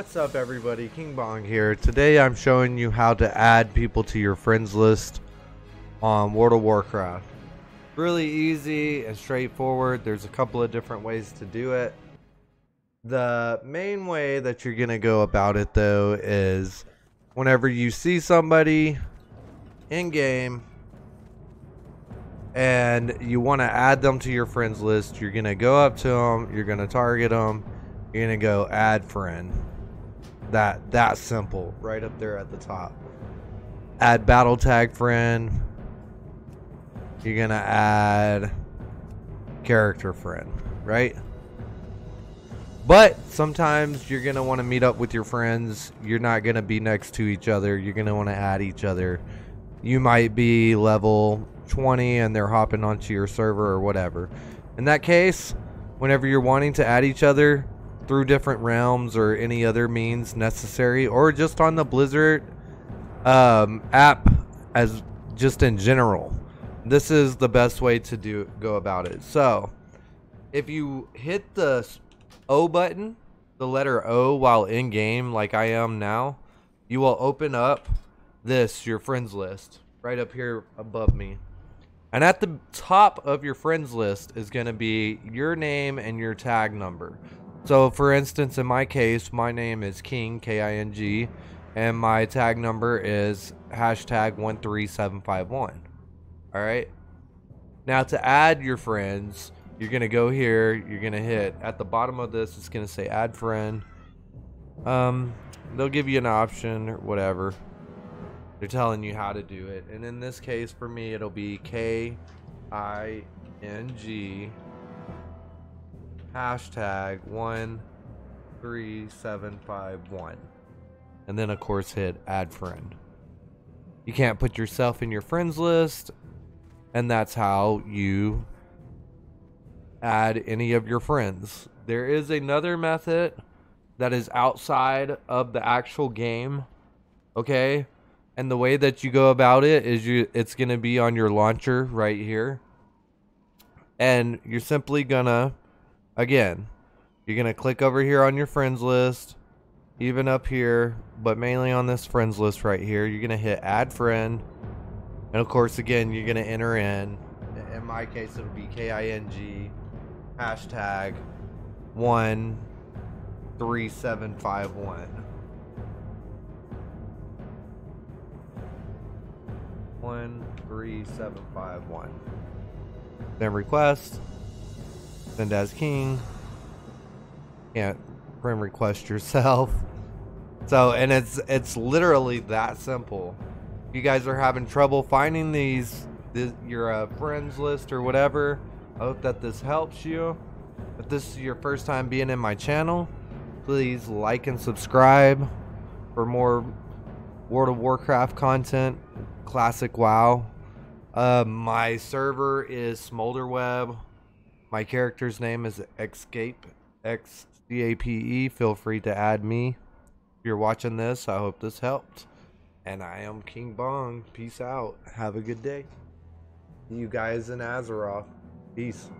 What's up everybody, King Bong here. Today I'm showing you how to add people to your friends list on World of Warcraft. Really easy and straightforward. There's a couple of different ways to do it. The main way that you're gonna go about it though is whenever you see somebody in game and you want to add them to your friends list, you're gonna go up to them, you're gonna target them, you're gonna go add friend. That simple, right up there at the top. Add battle tag friend. You're gonna add character friend, right? But sometimes you're gonna want to meet up with your friends. You're not gonna be next to each other. You're gonna want to add each other. You might be level 20 and they're hopping onto your server or whatever. In that case, whenever you're wanting to add each other through different realms or any other means necessary, or just on the Blizzard app as just in general, this is the best way to go about it. So if you hit the O button, the letter O, while in game like I am now, you will open up your friends list right up here above me. And at the top of your friends list is going to be your name and your tag number. So for instance, in my case, my name is King, K-I-N-G, and my tag number is #13751. Alright? Now to add your friends, you're going to go here, you're going to hit, at the bottom of this, it's going to say add friend. They'll give you an option or whatever. They're telling you how to do it. And in this case, for me, it'll be K-I-N-G. #13751, and then of course hit add friend. You can't put yourself in your friends list, and that's how you add any of your friends. There is another method that is outside of the actual game, okay? And the way that you go about it is it's gonna be on your launcher right here, and you're simply gonna, again, you're going to click over here on your friends list, even up here, but mainly on this friends list right here. You're going to hit add friend. And of course, again, you're going to enter in my case, it'll be K-I-N-G #13751. 13751. Then request. Send as King. Can't friend request yourself. So, and it's literally that simple. If you guys are having trouble finding your friends list or whatever, I hope that this helps you. If this is your first time being in my channel, please like and subscribe for more World of Warcraft content, classic WoW. My server is Smolderweb. My character's name is Xcape, X-C-A-P-E. Feel free to add me. If you're watching this, I hope this helped. And I am King Bong. Peace out. Have a good day. See you guys in Azeroth. Peace.